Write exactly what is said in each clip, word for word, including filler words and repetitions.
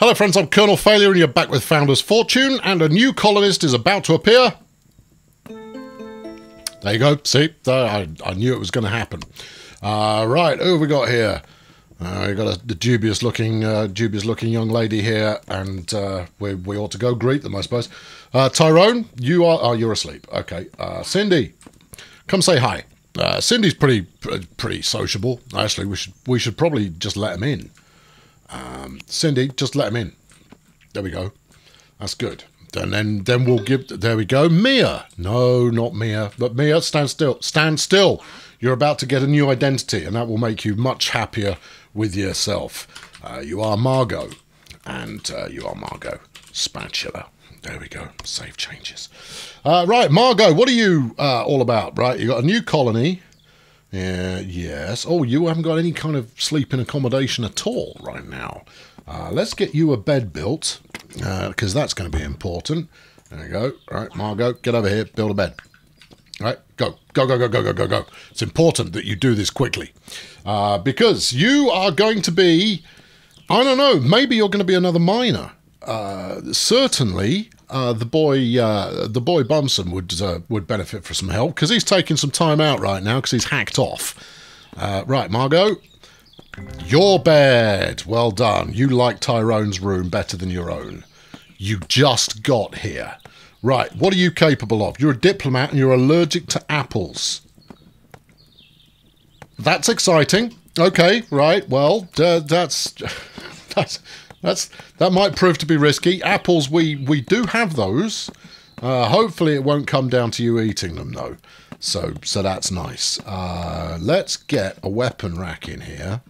Hello friends, I'm Colonel Failure and you're back with Founders Fortune, and a new colonist is about to appear. There you go, see, I, I knew it was going to happen. Uh, right, who have we got here? Uh, we've got a the dubious looking uh, dubious looking young lady here, and uh, we, we ought to go greet them, I suppose. Uh, Tyrone, you are, oh, you're asleep, okay. Uh, Cindy, come say hi. Uh, Cindy's pretty, pretty sociable, actually. We should, we should probably just let him in. Um, Cindy, just let him in. There we go. That's good. And then, then we'll give. There we go. Mia. No, not Mia. But Mia, stand still. Stand still. You're about to get a new identity, and that will make you much happier with yourself. Uh, you are Margot, and uh, you are Margot Spatula. There we go. Save changes. Uh, right, Margot. What are you uh, all about? Right, you got a new colony. Yeah, yes. Oh, you haven't got any kind of sleeping accommodation at all right now. Uh, let's get you a bed built, because uh, that's going to be important. There you go. All right, Margot, get over here, build a bed. All right, go, go, go, go, go, go, go, go. It's important that you do this quickly, uh, because you are going to be, I don't know, maybe you're going to be another miner. Uh, certainly, uh, the boy, uh, the boy Bumson would uh, would benefit for some help, because he's taking some time out right now because he's hacked off. Uh, right, Margot, your bed. Well done. You like Tyrone's room better than your own. You just got here. Right, what are you capable of? You're a diplomat and you're allergic to apples. That's exciting. Okay, right. Well, uh, that's that's. That's that might prove to be risky. Apples, we we do have those. Uh, hopefully, it won't come down to you eating them though. So so that's nice. Uh, let's get a weapon rack in here,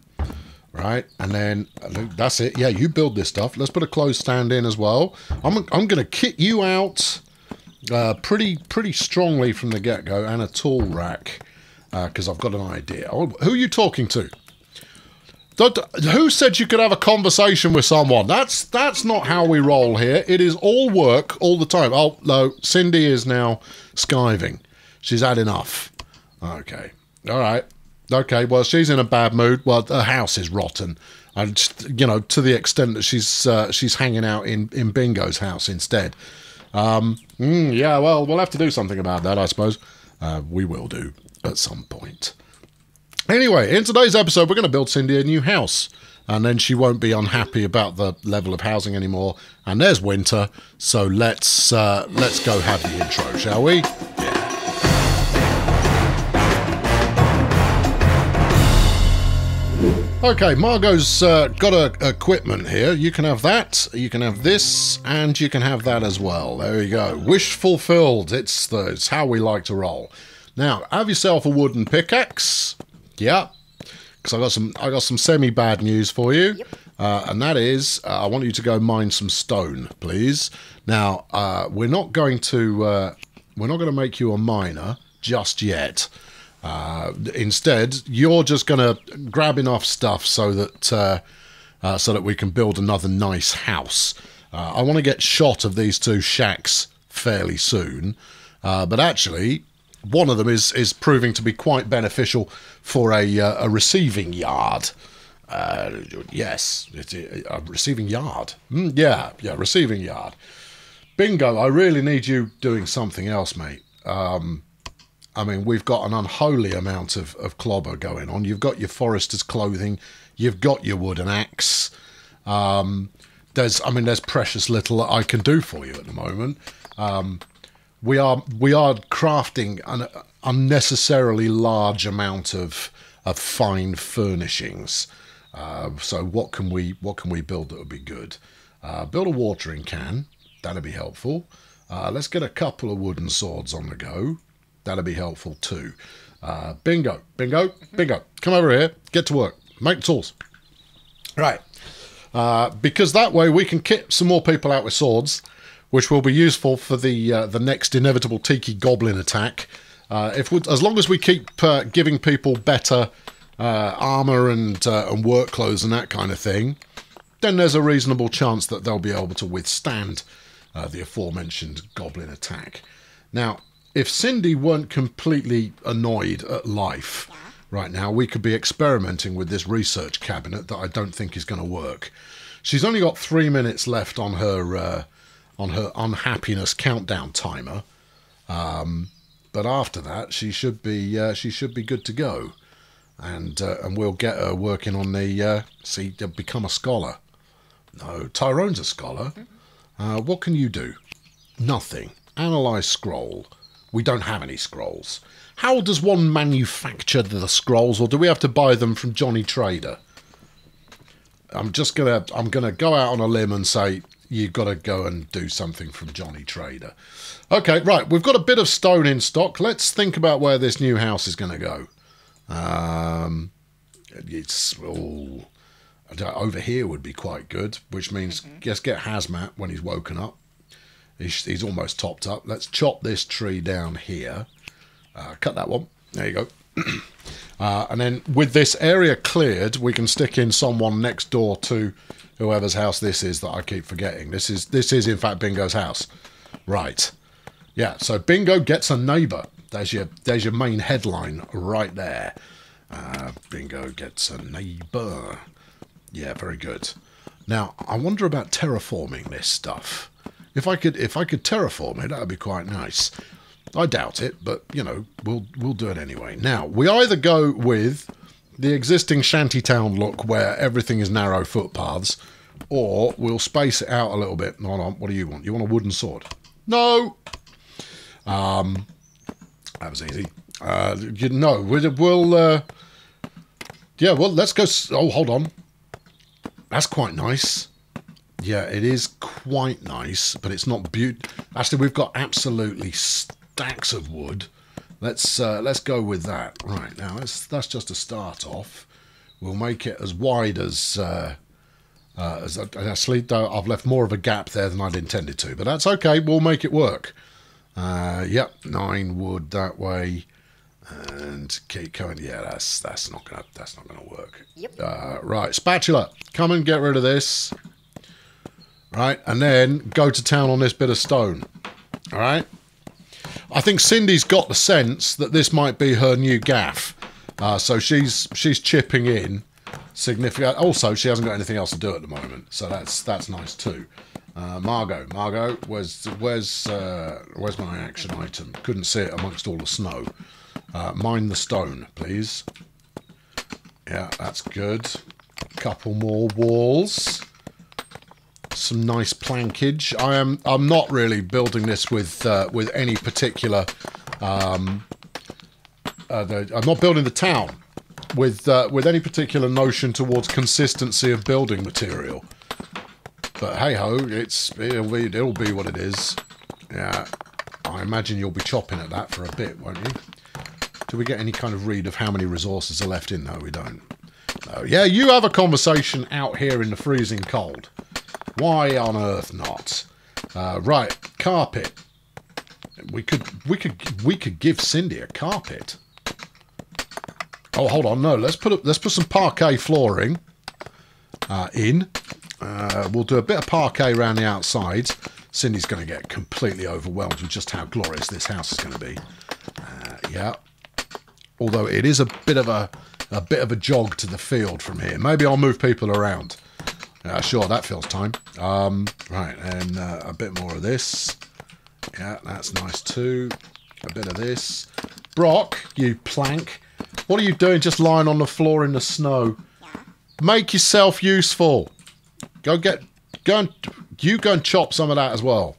right? And then that's it. Yeah, you build this stuff. Let's put a clothes stand in as well. I'm I'm gonna kit you out uh, pretty pretty strongly from the get go, and a tool rack because uh, I've got an idea. Oh, who are you talking to? Who said you could have a conversation with someone? That's that's not how we roll here. It is all work all the time. Oh, no, Cindy is now skiving. She's had enough. Okay. All right. Okay, well, she's in a bad mood. Well, her house is rotten. And, you know, to the extent that she's uh, she's hanging out in, in Bingo's house instead. Um, mm, yeah, well, we'll have to do something about that, I suppose. Uh, we will do at some point. Anyway, in today's episode, we're going to build Cindy a new house, and then she won't be unhappy about the level of housing anymore. And there's winter, so let's uh, let's go have the intro, shall we? Yeah. Okay, Margot's uh, got a equipment here. You can have that, you can have this, and you can have that as well. There you go. Wish fulfilled. It's the it's how we like to roll. Now, have yourself a wooden pickaxe. Yeah, because I got some I got some semi bad news for you, yep. uh, and that is uh, I want you to go mine some stone, please. Now uh, we're not going to uh, we're not going to make you a miner just yet. Uh, instead, you're just going to grab enough stuff so that uh, uh, so that we can build another nice house. Uh, I want to get shot of these two shacks fairly soon, uh, but actually. One of them is is proving to be quite beneficial for a uh, a receiving yard. Uh, yes, it, it, a receiving yard. Mm, yeah, yeah, receiving yard. Bingo, I really need you doing something else, mate. Um, I mean, we've got an unholy amount of, of clobber going on. You've got your forester's clothing. You've got your wooden axe. Um, there's, I mean, there's precious little I can do for you at the moment. Um... We are we are crafting an unnecessarily large amount of of fine furnishings. Uh, so what can we what can we build that would be good? Uh, build a watering can. That'd be helpful. Uh, let's get a couple of wooden swords on the go. That'd be helpful too. Uh, bingo, bingo, bingo. Come over here. Get to work. Make tools. Right. Uh, because that way we can kit some more people out with swords, which will be useful for the uh, the next inevitable Tiki Goblin attack. Uh, if we, as long as we keep uh, giving people better uh, armor and uh, and work clothes and that kind of thing, then there's a reasonable chance that they'll be able to withstand uh, the aforementioned Goblin attack. Now, if Cindy weren't completely annoyed at life right now, we could be experimenting with this research cabinet that I don't think is going to work. She's only got three minutes left on her uh, on her unhappiness countdown timer, um, but after that she should be uh, she should be good to go, and uh, and we'll get her working on the uh, see become a scholar. No, Tyrone's a scholar. Uh, what can you do? Nothing. Analyze scroll. We don't have any scrolls. How does one manufacture the scrolls, or do we have to buy them from Johnny Trader? I'm just gonna I'm gonna go out on a limb and say you've got to go and do something from Johnny Trader. Okay, right. We've got a bit of stone in stock. Let's think about where this new house is going to go. Um, it's oh, over here would be quite good, which means mm-hmm. just get Hazmat when he's woken up. He's, he's almost topped up. Let's chop this tree down here. Uh, cut that one. There you go. Uh, and then with this area cleared, we can stick in someone next door to whoever's house this is that I keep forgetting. This is, this is in fact, Bingo's house. Right. Yeah, so Bingo gets a neighbour. There's your, there's your main headline right there. Uh, Bingo gets a neighbour. Yeah, very good. Now, I wonder about terraforming this stuff. If I could, if I could terraform it, that would be quite nice. I doubt it, but, you know, we'll we'll do it anyway. Now, we either go with the existing shantytown look where everything is narrow footpaths, or we'll space it out a little bit. Hold on, what do you want? You want a wooden sword? No! Um, that was easy. Uh, you know, we'll... Uh, yeah, well, let's go... Oh, hold on. That's quite nice. Yeah, it is quite nice, but it's not beautiful. Actually, we've got absolutely... stacks of wood. Let's uh, let's go with that. Right now, that's that's just a start off. We'll make it as wide as uh, uh, as actually. Though I've left more of a gap there than I'd intended to, but that's okay. We'll make it work. Uh, yep, nine wood that way, and keep going. Yeah, that's that's not gonna that's not gonna work. Yep. Uh, right, spatula, come and get rid of this. Right, and then go to town on this bit of stone. All right. I think Cindy's got the sense that this might be her new gaff, uh, so she's she's chipping in significant. Also, she hasn't got anything else to do at the moment, so that's that's nice too. Uh, Margot, Margot, where's where's uh, where's my action item? Couldn't see it amongst all the snow. Uh, mine the stone, please. Yeah, that's good. A couple more walls. Some nice plankage. I am. I'm not really building this with uh, with any particular. Um, uh, the, I'm not building the town with uh, with any particular notion towards consistency of building material. But hey ho, it's it'll be, it'll be what it is. Yeah, I imagine you'll be chopping at that for a bit, won't you? Do we get any kind of read of how many resources are left in? No, we don't. No. Yeah, you have a conversation out here in the freezing cold. Why on earth not? Uh, right, carpet. We could, we could, we could give Cindy a carpet. Oh, hold on, no. Let's put, a, let's put some parquet flooring uh, in. Uh, we'll do a bit of parquet around the outside. Cindy's going to get completely overwhelmed with just how glorious this house is going to be. Uh, yeah. Although it is a bit of a, a bit of a jog to the field from here. Maybe I'll move people around. Uh, sure, that fills time. Um, right, and uh, a bit more of this. Yeah, that's nice too. A bit of this. Brock, you plank. What are you doing just lying on the floor in the snow? Make yourself useful. Go get... Go and, you go and chop some of that as well.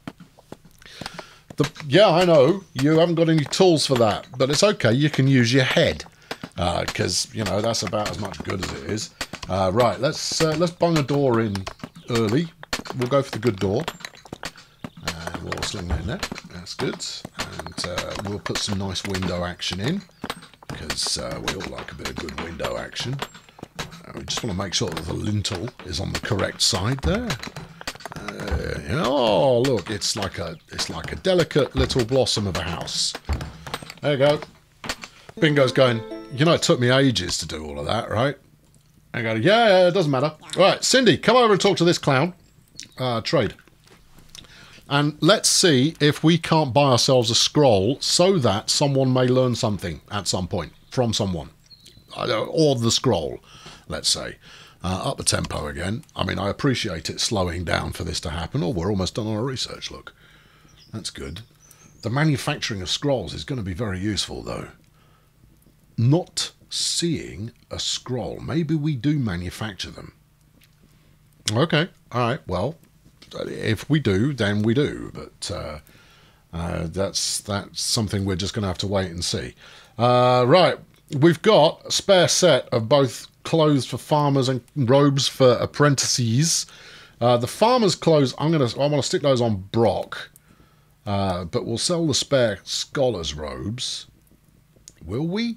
The, yeah, I know. You haven't got any tools for that. But it's okay. You can use your head. Because, uh, you know, that's about as much good as it is. Uh, right, let's uh, let's bung a door in early. We'll go for the good door. And uh, we'll sling that in there. That's good. And uh, we'll put some nice window action in. Because uh, we all like a bit of good window action. Uh, we just want to make sure that the lintel is on the correct side there. Uh, oh, look, it's like a it's like a delicate little blossom of a house. There you go. Bingo's going, you know, it took me ages to do all of that, right? I go, yeah, yeah, it doesn't matter. All right, Cindy, come over and talk to this clown. Uh, trade. And let's see if we can't buy ourselves a scroll so that someone may learn something at some point from someone. Or the scroll, let's say. Uh, up the tempo again. I mean, I appreciate it slowing down for this to happen. Oh, we're almost done on our research, look. That's good. The manufacturing of scrolls is going to be very useful, though. Not seeing a scroll. Maybe we do manufacture them. Okay, all right, well, if we do, then we do. But uh, uh, that's, that's something we're just going to have to wait and see. Uh, right, we've got a spare set of both clothes for farmers and robes for apprentices. Uh, the farmers' clothes, I'm gonna, I want to stick those on Brock, uh, but we'll sell the spare scholars' robes. Will we?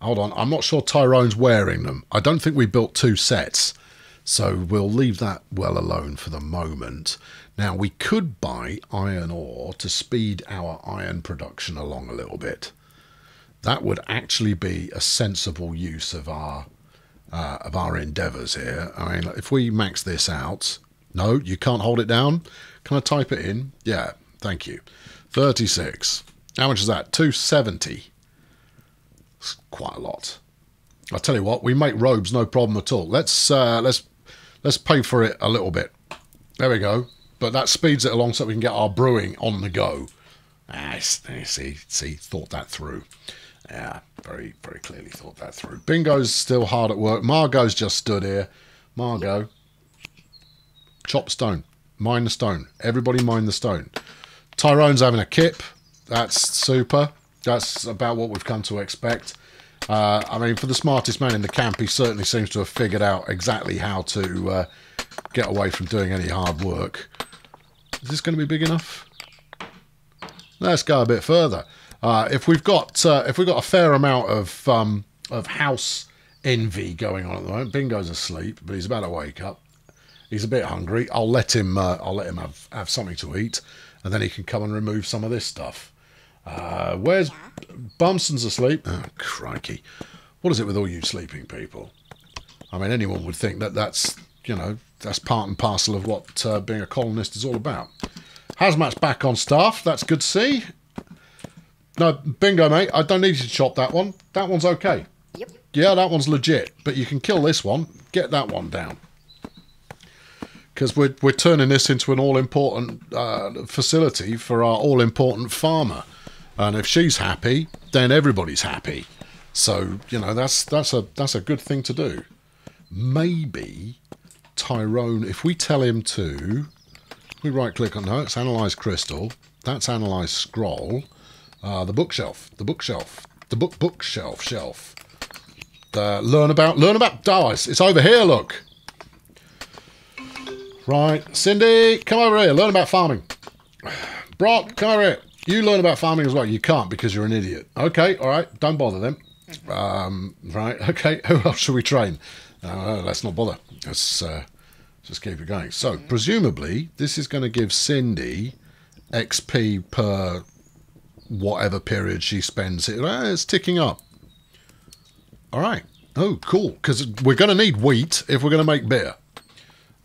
Hold on, I'm not sure Tyrone's wearing them. I don't think we built two sets, so we'll leave that well alone for the moment. Now, we could buy iron ore to speed our iron production along a little bit. That would actually be a sensible use of our uh, of our endeavours here. I mean, if we max this out... No, you can't hold it down. Can I type it in? Yeah, thank you. thirty-six. How much is that? two seventy. It's quite a lot. I'll tell you what, we make robes, no problem at all. Let's, uh, let's, let's pay for it a little bit. There we go. But that speeds it along so we can get our brewing on the go. Ah, see, see, thought that through. Yeah, very, very clearly thought that through. Bingo's still hard at work. Margot's just stood here. Margot, chop stone. Mine the stone. Everybody mine the stone. Tyrone's having a kip. That's super. That's about what we've come to expect. Uh, I mean, for the smartest man in the camp, he certainly seems to have figured out exactly how to uh, get away from doing any hard work. Is this going to be big enough? Let's go a bit further. Uh, if we've got uh, if we've got a fair amount of um, of house envy going on at the moment, Bingo's asleep, but he's about to wake up. He's a bit hungry. I'll let him. Uh, I'll let him have have something to eat, and then he can come and remove some of this stuff. Uh, where's Bumson's asleep? Oh, crikey! What is it with all you sleeping people? I mean, anyone would think that that's you know that's part and parcel of what uh, being a colonist is all about. Hazmat's back on staff. That's good to see. No, Bingo, mate, I don't need you to chop that one. That one's okay. Yep. Yeah, that one's legit. But you can kill this one. Get that one down. Because we're, we're turning this into an all-important uh, facility for our all-important farmer. And if she's happy, then everybody's happy. So, you know, that's, that's, a, that's a good thing to do. Maybe Tyrone, if we tell him to... We right-click on... No, it's Analyze Crystal. That's Analyze Scroll. Uh, the bookshelf, the bookshelf, the book bookshelf shelf. The learn about learn about dice. It's over here. Look, right, Cindy, come over here. Learn about farming. Brock, come over here. You learn about farming as well. You can't because you're an idiot. Okay, all right. Don't bother them. Um, right. Okay. Who else should we train? Uh, let's not bother. Let's uh, just keep it going. So presumably this is going to give Cindy X P per. Whatever period she spends it, it's ticking up. All right. Oh, cool. Because we're going to need wheat if we're going to make beer.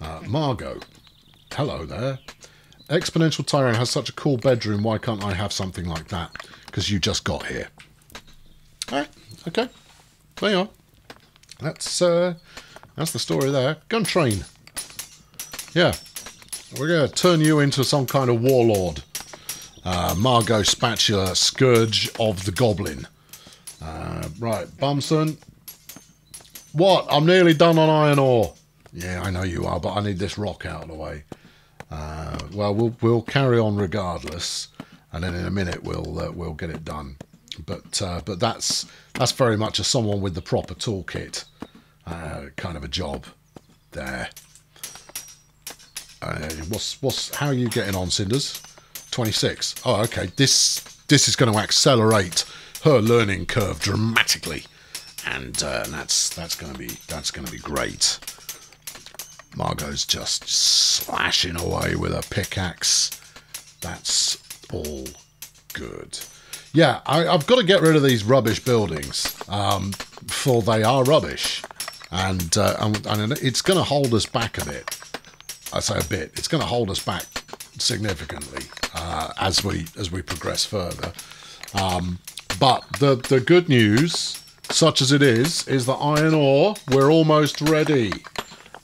Uh, Margot, hello there. Exponential Tyrone has such a cool bedroom. Why can't I have something like that? Because you just got here. All right. Okay. There you are. That's uh, that's the story there. Gun train. Yeah. We're going to turn you into some kind of warlord. Uh, Margot Spatula, Scourge of the Goblin. Uh, right, Bumson. What? I'm nearly done on iron ore. Yeah, I know you are, but I need this rock out of the way. Uh, well, well, we'll carry on regardless, and then in a minute we'll uh, we'll get it done. But uh, but that's that's very much a someone with the proper toolkit uh, kind of a job there. Uh, what's what's how are you getting on, Cinders? twenty-six. Oh, okay. This this is going to accelerate her learning curve dramatically, and uh, that's that's going to be that's going to be great. Margot's just slashing away with a pickaxe. That's all good. Yeah, I, I've got to get rid of these rubbish buildings, um, for they are rubbish, and uh, and, and it's going to hold us back a bit. I say a bit. It's going to hold us back significantly uh, as we as we progress further, um, but the the good news such as it is, is the iron ore. We're almost ready.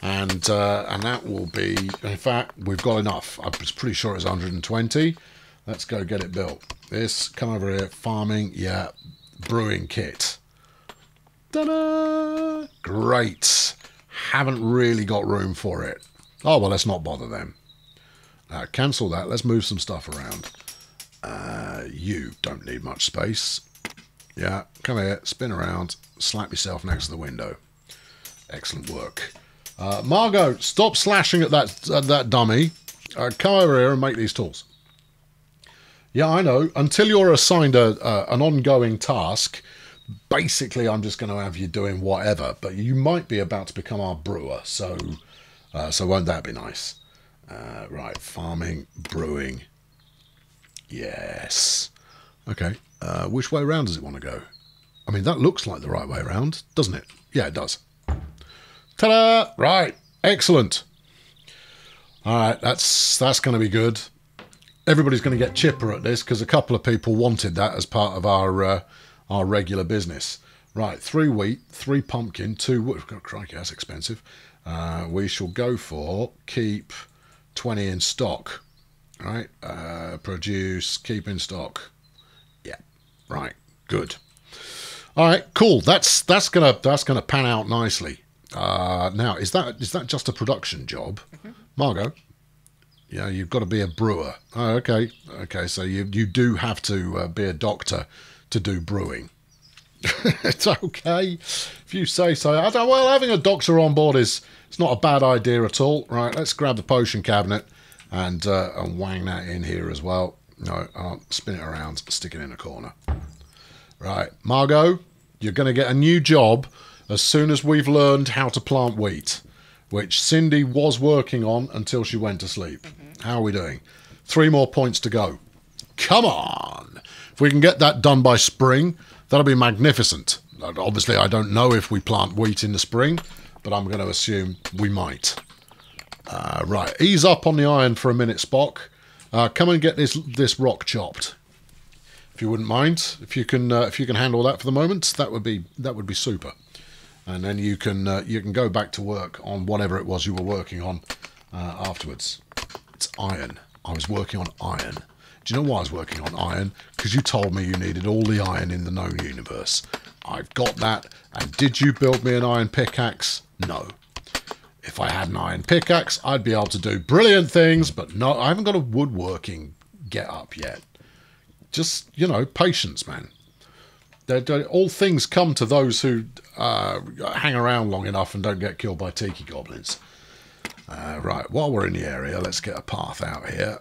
And uh, and that will be, in fact, we've got enough. I was pretty sure it's one hundred twenty. Let's go get it built. This, come over here, farming, yeah, brewing kit. Ta-da! Great. Haven't really got room for it. Oh, well, let's not bother them. Uh, cancel that. Let's move some stuff around. Uh, you don't need much space. Yeah, come here, spin around, slap yourself next to the window. Excellent work. Uh, Margot, stop slashing at that at that dummy. Uh, come over here and make these tools. Yeah, I know. Until you're assigned a, uh, an ongoing task, basically I'm just going to have you doing whatever. But you might be about to become our brewer, so uh, so won't that be nice? Uh, right, farming, brewing. Yes. Okay. Uh, which way round does it want to go? I mean, that looks like the right way round, doesn't it? Yeah, it does. Ta-da! Right. Excellent. All right, that's that's going to be good. Everybody's going to get chipper at this because a couple of people wanted that as part of our uh, our regular business. Right, three wheat, three pumpkin, two wood. Oh, crikey, that's expensive. Uh, we shall go for keep twenty in stock. All right, uh, produce, keep in stock. Yeah, right, good. All right, cool. That's that's gonna that's gonna pan out nicely. Uh, now, is that is that just a production job, mm-hmm. Margot? Yeah, you've got to be a brewer. Oh, okay, okay. So you you do have to uh, be a doctor to do brewing. It's okay if you say so. I don't, well, having a doctor on board is it's not a bad idea at all. Right, let's grab the potion cabinet and uh, and wang that in here as well. No, I'll spin it around, stick it in a corner. Right, Margot, you're going to get a new job as soon as we've learned how to plant wheat, which Cindy was working on until she went to sleep. Mm-hmm. How are we doing? Three more points to go. Come on! If we can get that done by spring, that'll be magnificent. Obviously, I don't know if we plant wheat in the spring, but I'm going to assume we might. Uh, right, ease up on the iron for a minute, Spock. Uh, come and get this this rock chopped, if you wouldn't mind. If you can, uh, if you can handle that for the moment, that would be that would be super. And then you can uh, you can go back to work on whatever it was you were working on uh, afterwards. It's iron. I was working on iron. Do you know why I was working on iron? Because you told me you needed all the iron in the known universe. I've got that. And did you build me an iron pickaxe? No. If I had an iron pickaxe, I'd be able to do brilliant things, but no, I haven't got a woodworking get-up yet. Just, you know, patience, man. They're, they're, all things come to those who uh, hang around long enough and don't get killed by Tiki Goblins. Uh, right, while we're in the area, let's get a path out here.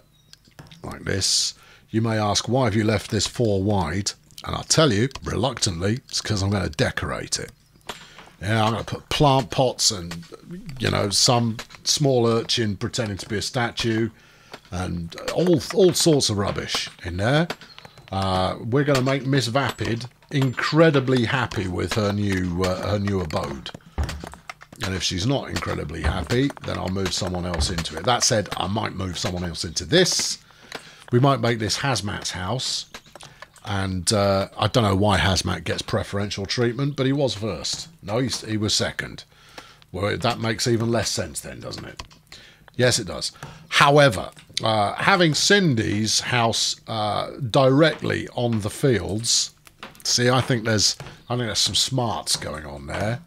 Like this. You may ask, why have you left this four wide? And I'll tell you, reluctantly, it's because I'm going to decorate it. Yeah, I'm going to put plant pots and, you know, some small urchin pretending to be a statue and all all sorts of rubbish in there. Uh, we're going to make Miss Vapid incredibly happy with her new uh, her new abode. And if she's not incredibly happy, then I'll move someone else into it. That said, I might move someone else into this. We might make this Hazmat's house. And uh, I don't know why Hazmat gets preferential treatment, but he was first. No, he, he was second. Well, that makes even less sense then, doesn't it? Yes, it does. However, uh, having Cindy's house uh, directly on the fields. See, I think there's, I think there's some smarts going on there.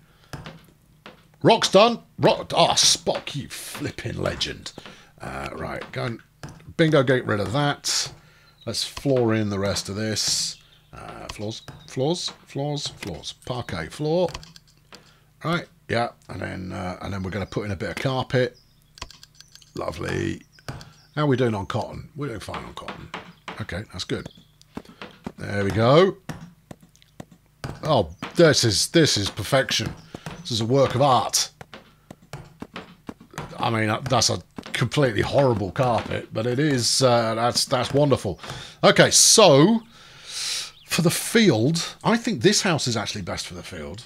Rock's done. Rock. Ah, oh, Spock, you flipping legend. Uh, right, go and bingo. Get rid of that. Let's floor in the rest of this. Uh, floors, floors, floors, floors. Parquet floor. Right, yeah. And then uh, and then we're going to put in a bit of carpet. Lovely. How are we doing on cotton? We're doing fine on cotton. Okay, that's good. There we go. Oh, this is this is perfection. This is a work of art. I mean, that's a completely horrible carpet, but it is uh, that's that's wonderful. Okay, so for the field, I think this house is actually best for the field,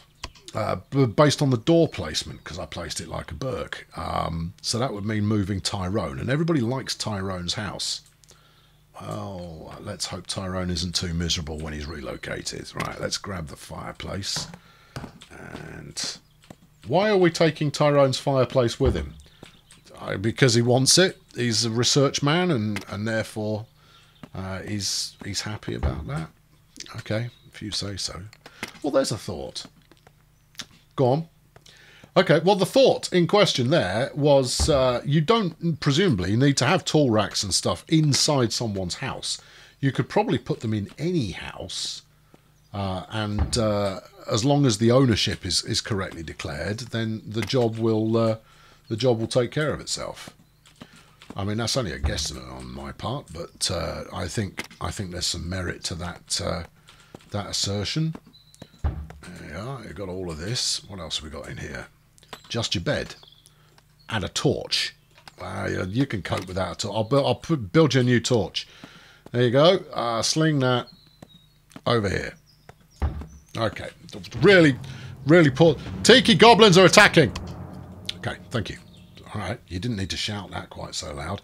uh, based on the door placement, because I placed it like a Burke. Um, so that would mean moving Tyrone, and everybody likes Tyrone's house. Well, let's hope Tyrone isn't too miserable when he's relocated. Right, let's grab the fireplace. And why are we taking Tyrone's fireplace with him? Because he wants it. He's a research man, and, and therefore uh, he's, he's happy about that. Okay, if you say so. Well, there's a thought. Go on. Okay, well, the thought in question there was uh, you don't presumably need to have tool racks and stuff inside someone's house. You could probably put them in any house, uh, and uh, as long as the ownership is, is correctly declared, then the job will uh, the job will take care of itself. I mean, that's only a guesstimate on my part, but uh, I think I think there's some merit to that uh, that assertion. There you are. You've got all of this. What else have we got in here? Just your bed and a torch. Wow, uh, you can cope without a torch. I'll build, I'll put, build you a new torch. There you go. Uh, sling that over here. Okay. Really, really poor. Tiki goblins are attacking. Okay, thank you. All right, you didn't need to shout that quite so loud.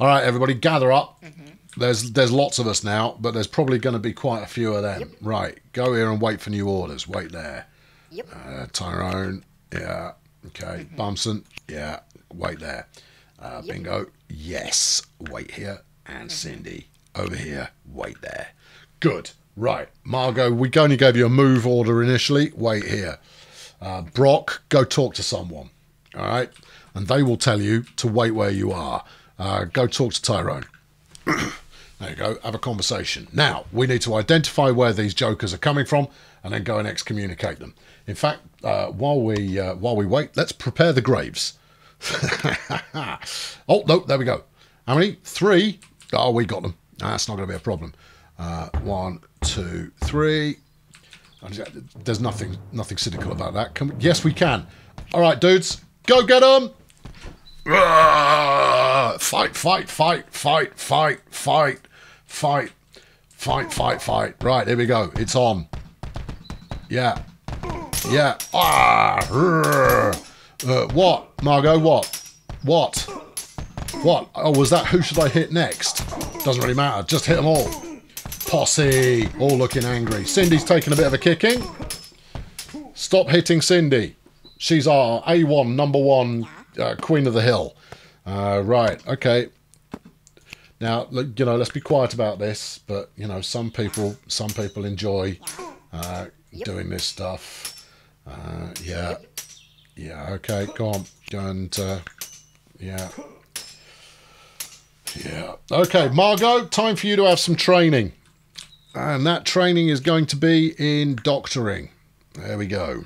All right, everybody, gather up. Mm-hmm. There's there's lots of us now, but there's probably going to be quite a few of them. Yep. Right, go here and wait for new orders. Wait there. Yep. Uh, Tyrone, yeah. Okay. Mm-hmm. Bumson, yeah. Wait there. Uh, yep. Bingo, yes. Wait here. And mm-hmm. Cindy, over here. Wait there. Good. Right. Margot, we only gave you a move order initially. Wait here. Uh, Brock, go talk to someone. All right? And they will tell you to wait where you are. Uh, go talk to Tyrone. There you go. Have a conversation. Now, we need to identify where these jokers are coming from and then go and excommunicate them. In fact, uh, while we uh, while we wait, let's prepare the graves. Oh, no, there we go. How many? Three. Oh, we got them. No, that's not going to be a problem. Uh, one, two, three. There's nothing nothing cynical about that. Can we? Yes, we can. All right, dudes. Go get them. Fight, fight, fight, fight, fight, fight, fight, fight, fight, fight, fight. Right, here we go. It's on. Yeah. Yeah. Ah. Uh, what? Margot, what? What? What? Oh, was that who should I hit next? Doesn't really matter. Just hit them all. Posse. All looking angry. Cindy's taking a bit of a kicking. Stop hitting Cindy. She's our A one, number one, uh, queen of the hill. Uh, right, okay. Now, you know, let's be quiet about this, but, you know, some people some people enjoy uh, yep. doing this stuff. Uh, yeah. Yeah, okay, go on. And, uh, yeah. Yeah. Okay, Margot, time for you to have some training. And that training is going to be in doctoring. There we go.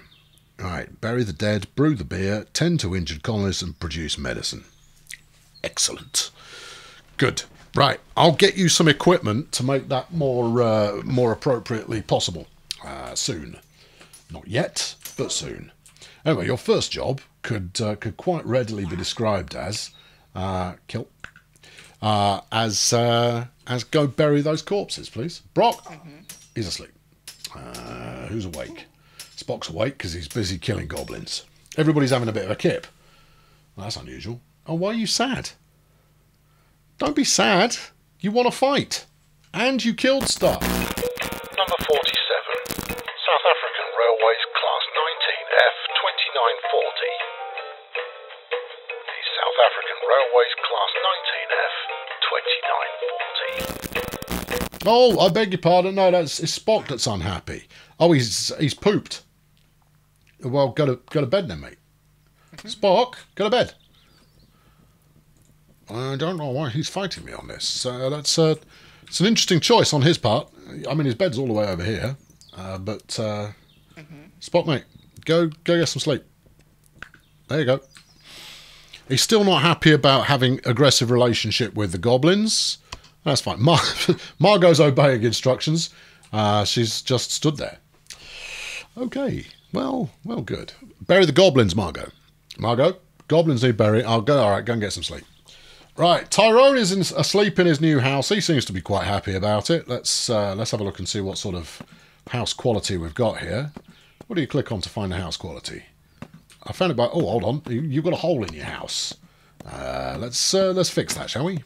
Alright, bury the dead, brew the beer, tend to injured colonists, and produce medicine. Excellent. Good. Right, I'll get you some equipment to make that more uh, more appropriately possible. Uh, soon. Not yet, but soon. Anyway, your first job could uh, could quite readily be described as uh, kill uh, as uh, as go bury those corpses, please. Brock mm-hmm. is asleep. Uh, who's awake? Spock's awake because he's busy killing goblins. Everybody's having a bit of a kip. Well, that's unusual. Oh, why are you sad? Don't be sad. You want to fight. And you killed stuff. Number forty-seven. South African Railways Class nineteen F twenty-nine forty. The South African Railways Class nineteen F twenty-nine forty. Oh, I beg your pardon. No, that's, it's Spock that's unhappy. Oh, he's he's pooped. Well, go to go to bed then, mate. Mm-hmm. Spock, go to bed. I don't know why he's fighting me on this. Uh, that's uh, it's an interesting choice on his part. I mean, his bed's all the way over here. Uh, but uh, mm-hmm. Spock, mate, go go get some sleep. There you go. He's still not happy about having aggressive relationship with the goblins. That's fine. Mar Margot's obeying instructions. Uh, she's just stood there. Okay. Well, well, good. Bury the goblins, Margot. Margot, goblins need bury. I'll go. All right, go and get some sleep. Right, Tyrone is in, asleep in his new house. He seems to be quite happy about it. Let's uh, let's have a look and see what sort of house quality we've got here. What do you click on to find the house quality? I found it by. Oh, hold on. You, you've got a hole in your house. Uh, let's uh, let's fix that, shall we?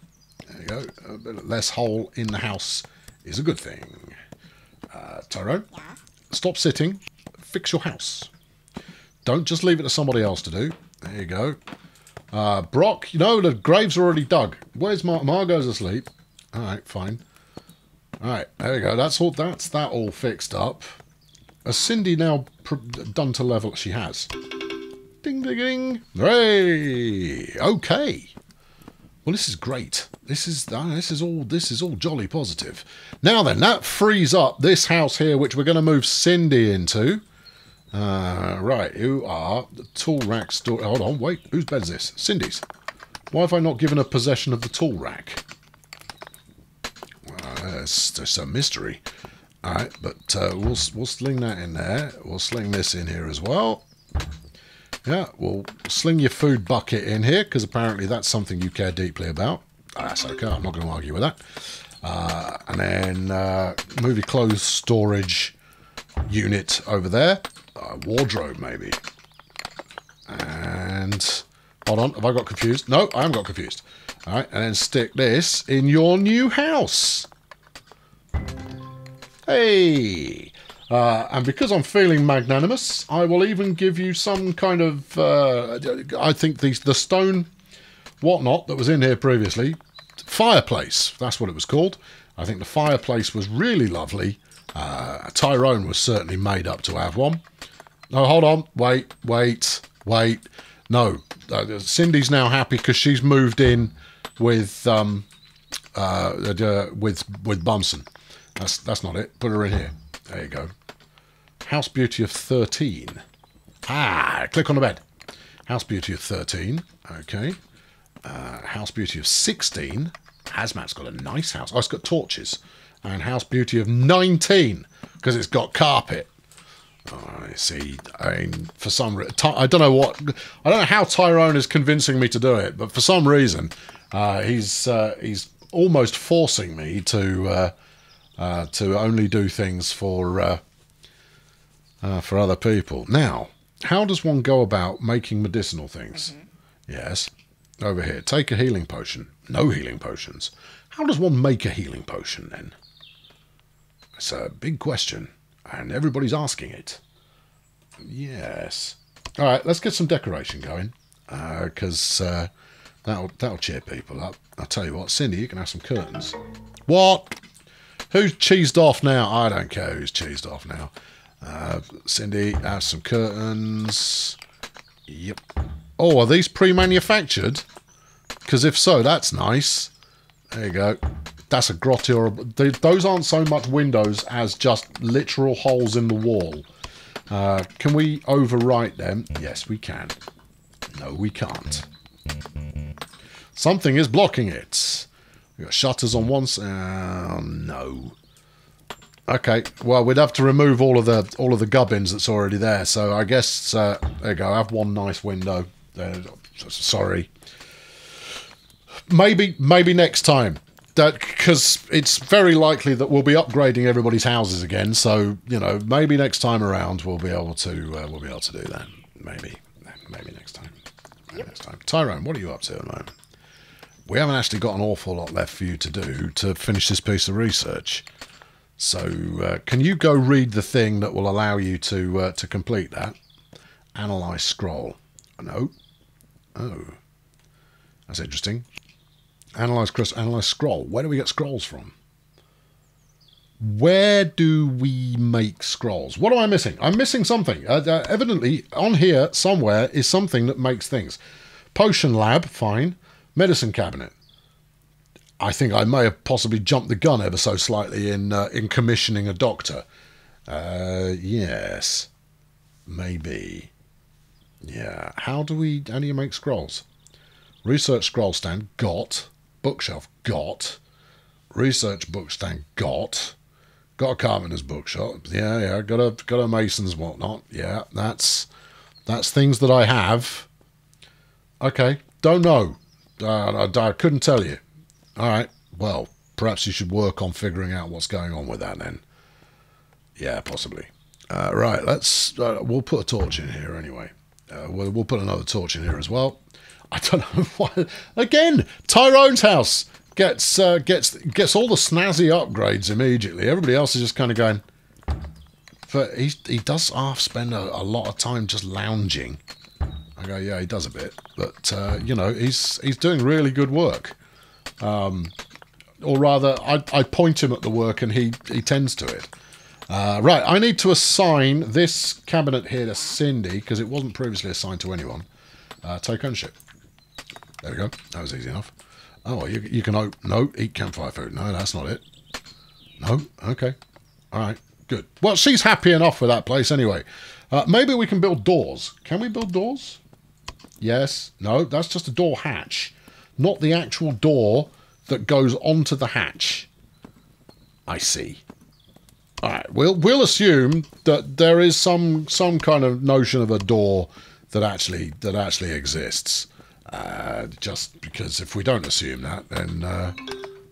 There you go. A bit less hole in the house is a good thing. Uh, Tyrone, yeah. Stop sitting. fix your house. Don't just leave it to somebody else to do. There you go. Uh, Brock, you know, the grave's already dug. Where's Mar Margot's asleep? All right, fine. All right, there we go. That's all. That's that all fixed up. Has Cindy now pr done to level? She has. Ding, ding, ding. Hooray! Okay. Well, this is great. This is uh, this is all this is all jolly positive. Now then, that frees up this house here, which we're going to move Cindy into. Uh, right, you are the tool rack store. Hold on, wait. Whose bed's this? Cindy's. Why have I not given her possession of the tool rack? Well, it's, it's a mystery. All right, but uh, we'll we'll sling that in there. We'll sling this in here as well. Yeah, we'll sling your food bucket in here, because apparently that's something you care deeply about. That's okay, I'm not going to argue with that. Uh, and then uh, move your clothes storage unit over there. Uh, wardrobe, maybe. And, hold on, have I got confused? No, I haven't got confused. All right, and then stick this in your new house. Hey! Uh, and because I'm feeling magnanimous, I will even give you some kind of, uh, I think the, the stone whatnot that was in here previously, fireplace, that's what it was called. I think the fireplace was really lovely. Uh, Tyrone was certainly made up to have one. No, hold on, wait, wait, wait. No, uh, Cindy's now happy because she's moved in with, um, uh, uh, with, with Bumson. That's, that's not it, put her in here, there you go. House beauty of thirteen. Ah, click on the bed. House beauty of thirteen. Okay. Uh, house beauty of sixteen. Hazmat's got a nice house. Oh, it's got torches. And house beauty of nineteen. Because it's got carpet. Oh, I see. I mean, for some reason... I don't know what... I don't know how Tyrone is convincing me to do it. But for some reason, uh, he's uh, he's almost forcing me to, uh, uh, to only do things for... Uh, Uh, for other people. Now, how does one go about making medicinal things? Mm-hmm. Yes. Over here. Take a healing potion. No healing potions. How does one make a healing potion, then? It's a big question. And everybody's asking it. Yes. All right, let's get some decoration going. Because uh, uh, that'll, that'll cheer people up. I'll tell you what, Cindy, you can have some curtains. What? Who's cheesed off now? I don't care who's cheesed off now. Uh, Cindy, have some curtains. Yep. Oh, are these pre-manufactured? Because if so, that's nice. There you go. That's a grotty or a... Those aren't so much windows as just literal holes in the wall. Uh, can we overwrite them? Yes, we can. No, we can't. Something is blocking it. We've got shutters on one side. Uh, no. Okay, well, we'd have to remove all of the all of the gubbins that's already there. So I guess uh, there you go. I have one nice window. Uh, sorry. Maybe maybe next time, that because it's very likely that we'll be upgrading everybody's houses again. So you know, maybe next time around we'll be able to uh, we'll be able to do that. Maybe maybe next time. Maybe yep. Next time, Tyrone, what are you up to at the moment? We haven't actually got an awful lot left for you to do to finish this piece of research. So uh, can you go read the thing that will allow you to uh, to complete that? Analyze scroll. No. Oh, that's interesting. Analyze analyze scroll. Where do we get scrolls from? Where do we make scrolls? What am I missing? I'm missing something. Uh, uh, evidently, on here somewhere is something that makes things. Potion lab, fine. Medicine cabinet. I think I may have possibly jumped the gun ever so slightly in uh, in commissioning a doctor. Uh, yes, maybe. Yeah. How do we? How do you make scrolls? Research scroll stand got. Bookshelf got. Research book stand got. Got a carpenter's bookshop. Yeah, yeah. Got a got a mason's whatnot. Yeah, that's that's things that I have. Okay. Don't know. Uh, I, I couldn't tell you. All right, well, perhaps you should work on figuring out what's going on with that then. Yeah, possibly. Uh, right, let's... Uh, we'll put a torch in here anyway. Uh, we'll, we'll put another torch in here as well. I don't know why... Again, Tyrone's house gets uh, gets gets all the snazzy upgrades immediately. Everybody else is just kind of going... But he, he does half spend a, a lot of time just lounging. I go, yeah, he does a bit. But, uh, you know, he's he's doing really good work. Um, or rather, I, I point him at the work and he, he tends to it. Uh, right, I need to assign this cabinet here to Cindy, because it wasn't previously assigned to anyone. Uh, take ownership. There we go. That was easy enough. Oh, you, you can... Open, no, eat campfire food. No, that's not it. No? Okay. All right. Good. Well, she's happy enough with that place anyway. Uh, maybe we can build doors. Can we build doors? Yes. No, that's just a door hatch. Not the actual door that goes onto the hatch. I see. All right. We'll, we'll assume that there is some some kind of notion of a door that actually, that actually exists. Uh, just because if we don't assume that, then, uh,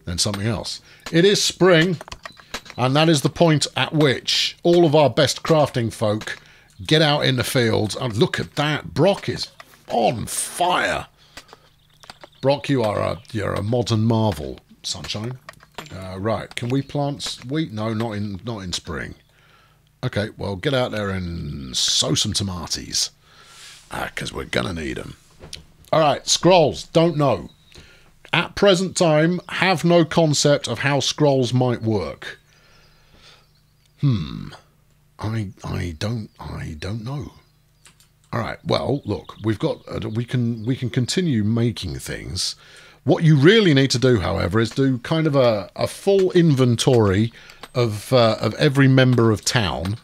then something else. It is spring, and that is the point at which all of our best crafting folk get out in the fields. And look at that, Brock is on fire. Brock, you are a you're a modern marvel, sunshine. Uh, right, can we plant wheat? No, not in not in spring. Okay, well, get out there and sow some tomatoes, because uh, we're gonna need them. All right, scrolls, don't know. At present time, have no concept of how scrolls might work. Hmm. I I don't I don't know. All right. Well, look, we've got uh, we can we can continue making things. What you really need to do, however, is do kind of a a full inventory of uh, of every member of town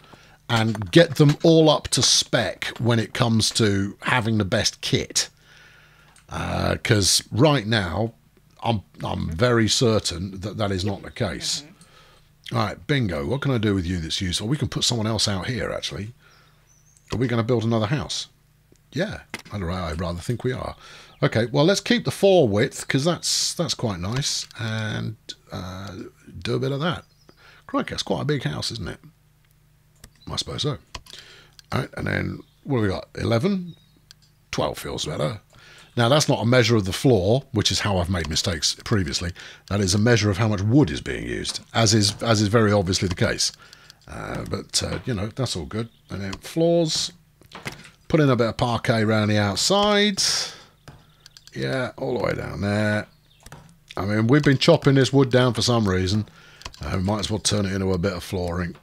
and get them all up to spec when it comes to having the best kit. Because uh, right now, I'm I'm very certain that that is not the case. Mm-hmm. All right, Bingo, what can I do with you that's useful? We can put someone else out here, actually. Are we going to build another house? Yeah, I don't know, I rather think we are. Okay, well, let's keep the four width, because that's, that's quite nice. And uh, do a bit of that. Crikey, it's quite a big house, isn't it? I suppose so. All right, and then what have we got? eleven? twelve feels better. Now, that's not a measure of the floor, which is how I've made mistakes previously. That is a measure of how much wood is being used, as is as is very obviously the case. Uh, but, uh, you know, that's all good. And then floors. Put in a bit of parquet around the outside. Yeah, all the way down there. I mean, we've been chopping this wood down for some reason. Uh, we might as well turn it into a bit of flooring.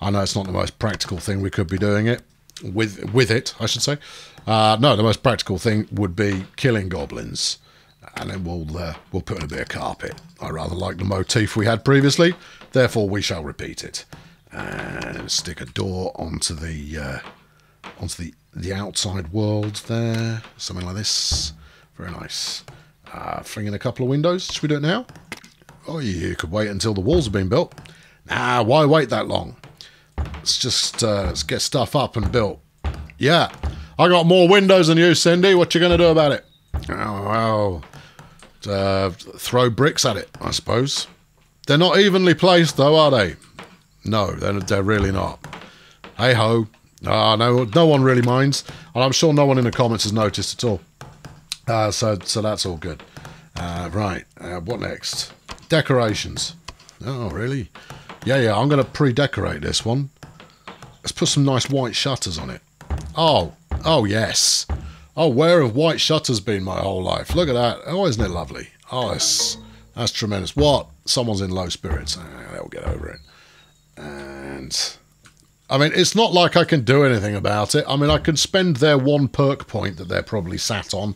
I know it's not the most practical thing we could be doing it. With with it, I should say. Uh, no, the most practical thing would be killing goblins, and then we'll uh, we'll put in a bit of carpet. I rather like the motif we had previously, therefore we shall repeat it. And stick a door onto the uh, onto the the outside world there, something like this. Very nice. Uh, fling in a couple of windows. Should we do it now? Oh, you could wait until the walls have been built. Nah, why wait that long? Let's just uh, let's get stuff up and built. Yeah, I got more windows than you, Cindy. What you gonna do about it? Oh, well, uh, throw bricks at it, I suppose. They're not evenly placed, though, are they? No, they're, they're really not. Hey ho. Ah, no, no one really minds, and I'm sure no one in the comments has noticed at all. Uh, so, so that's all good. Uh, right. Uh, what next? Decorations. Oh, really? Yeah, yeah. I'm gonna pre-decorate this one. Let's put some nice white shutters on it. Oh, oh yes. Oh, where have white shutters been my whole life? Look at that. Oh, isn't it lovely? Oh, that's, that's tremendous. What? Someone's in low spirits. Ah, they'll get over it. And, I mean, it's not like I can do anything about it. I mean, I can spend their one perk point that they're probably sat on,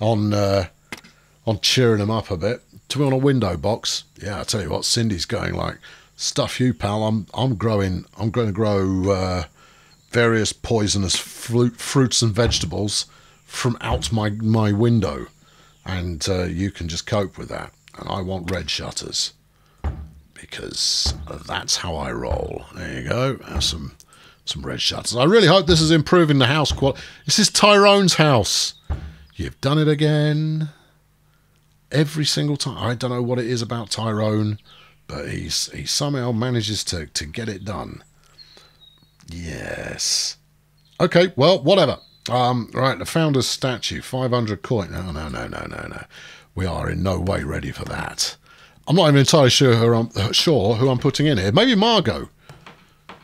on, uh, on cheering them up a bit. To be on a window box. Yeah, I tell you what, Cindy's going like, stuff you, pal. I'm I'm growing. I'm going to grow uh, various poisonous fruit, fruits and vegetables from out my my window, and uh, you can just cope with that. And I want red shutters because that's how I roll. There you go. Have some some red shutters. I really hope this is improving the house quality. This is Tyrone's house. You've done it again. Every single time. I don't know what it is about Tyrone. But he's, he somehow manages to, to get it done. Yes. Okay, well, whatever. Um, right, the Founder's Statue, five hundred coin. No, no, no, no, no, no. We are in no way ready for that. I'm not even entirely sure who I'm, sure who I'm putting in here. Maybe Margot.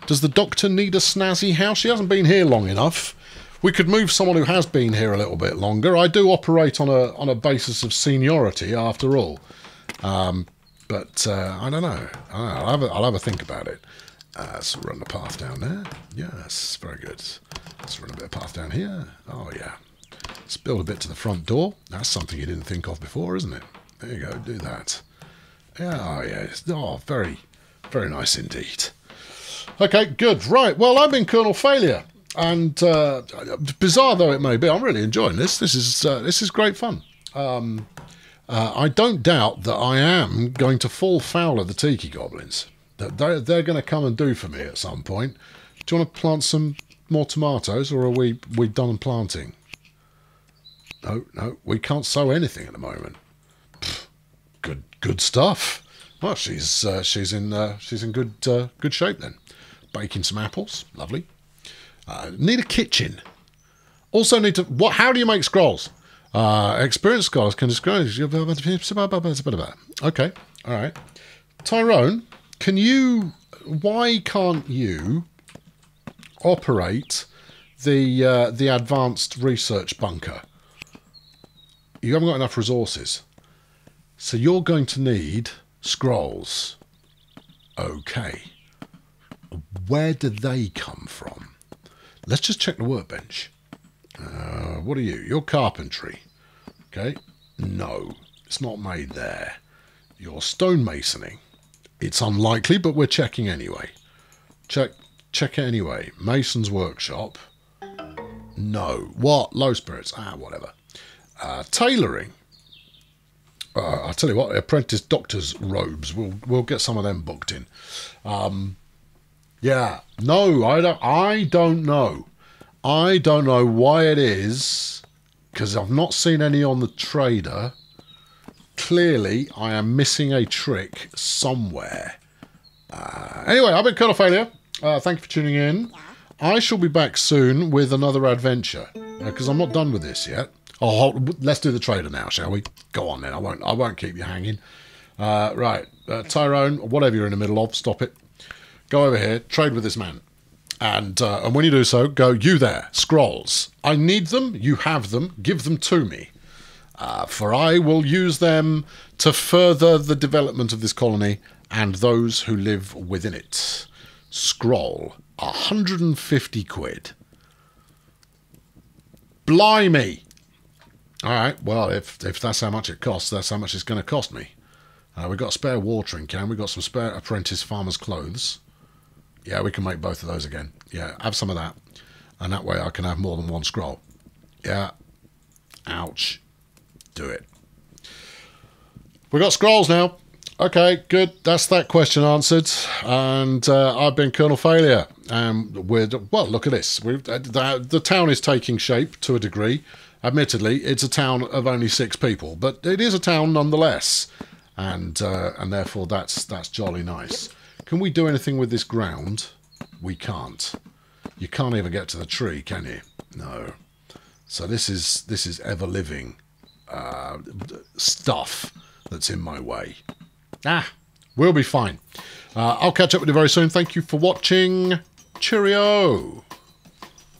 Does the doctor need a snazzy house? She hasn't been here long enough. We could move someone who has been here a little bit longer. I do operate on a on a basis of seniority, after all. Um, but uh, I don't know. I'll have a, I'll have a think about it. Uh, so run the path down there. Yes, very good. Let's run a bit of path down here. Oh yeah. Let's build a bit to the front door. That's something you didn't think of before, isn't it? There you go. Do that. Yeah, oh yeah. Oh, very, very nice indeed. Okay, good. Right. Well, I've been Colonel Failure, and uh, bizarre though it may be, I'm really enjoying this. This is uh, this is great fun. Um, uh, I don't doubt that I am going to fall foul of the Tiki Goblins. That they're, they're going to come and do for me at some point. Do you want to plant some more tomatoes, or are we we done planting? No, no, we can't sow anything at the moment. Pfft, good, good stuff. Well, she's uh, she's in uh, she's in good uh, good shape then. Baking some apples, lovely. Uh, need a kitchen. Also need to. What? How do you make scrolls? Uh, experienced scholars can describe. Okay, all right. Tyrone, can you? Why can't you operate the uh, the advanced research bunker? You haven't got enough resources. So you're going to need scrolls. Okay. Where do they come from? Let's just check the workbench. Uh, what are you? You're carpentry. Okay. No, it's not made there. You're stonemasony. It's unlikely, but we're checking anyway. Check, check it anyway. Mason's workshop. No. What? Low spirits. Ah, whatever. Uh, tailoring. Uh, I'll tell you what, apprentice doctor's robes. We'll we'll get some of them booked in. Um, yeah, no, I don't. I don't know. I don't know why it is, because I've not seen any on the trader. Clearly, I am missing a trick somewhere. Uh, anyway, I've been Colonel Failure. Uh, thank you for tuning in. I shall be back soon with another adventure, because uh, I'm not done with this yet. Oh, hold, let's do the trader now, shall we? Go on then. I won't. I won't keep you hanging. Uh, right, uh, Tyrone, whatever you're in the middle of, stop it. Go over here. Trade with this man, and uh, and when you do so, go you there. Scrolls. I need them. You have them. Give them to me, uh, for I will use them to further the development of this colony and those who live within it. Scroll. A hundred and fifty quid. Blimey. All right, well, if, if that's how much it costs, that's how much it's going to cost me. Uh, we've got a spare watering can. We've got some spare apprentice farmer's clothes. Yeah, we can make both of those again. Yeah, have some of that. And that way I can have more than one scroll. Yeah. Ouch. Do it. We've got scrolls now. Okay, good. That's that question answered. And uh, I've been Colonel Failure. And we're, well, look at this. We've, uh, the, the town is taking shape to a degree. Admittedly, it's a town of only six people, but it is a town nonetheless, and uh, and therefore that's that's jolly nice. Can we do anything with this ground? We can't. You can't even get to the tree, can you? No. So this is this is ever living uh, stuff that's in my way. Ah, we'll be fine. Uh, I'll catch up with you very soon. Thank you for watching. Cheerio.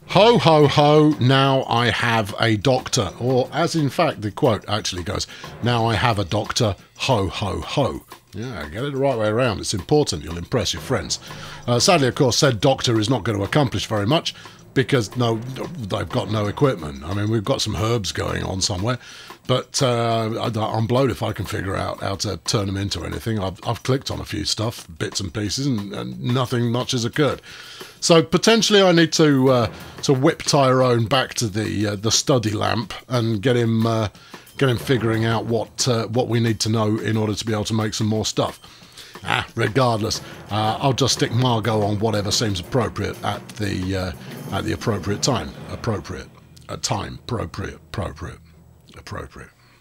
Ho, ho, ho, now I have a doctor. Or, as in fact, the quote actually goes, now I have a doctor, ho, ho, ho. Yeah, get it the right way around. It's important. You'll impress your friends. Uh, sadly, of course, said doctor is not going to accomplish very much because no, they've got no equipment. I mean, we've got some herbs going on somewhere, but uh, I'm blowed if I can figure out how to turn them into anything. I've, I've clicked on a few stuff, bits and pieces, and, and nothing much has occurred. So potentially I need to uh, to whip Tyrone back to the uh, the study lamp and get him uh, get him figuring out what uh, what we need to know in order to be able to make some more stuff. Ah, regardless, uh, I'll just stick Margot on whatever seems appropriate at the uh, at the appropriate time. Appropriate, a time, appropriate, appropriate, appropriate.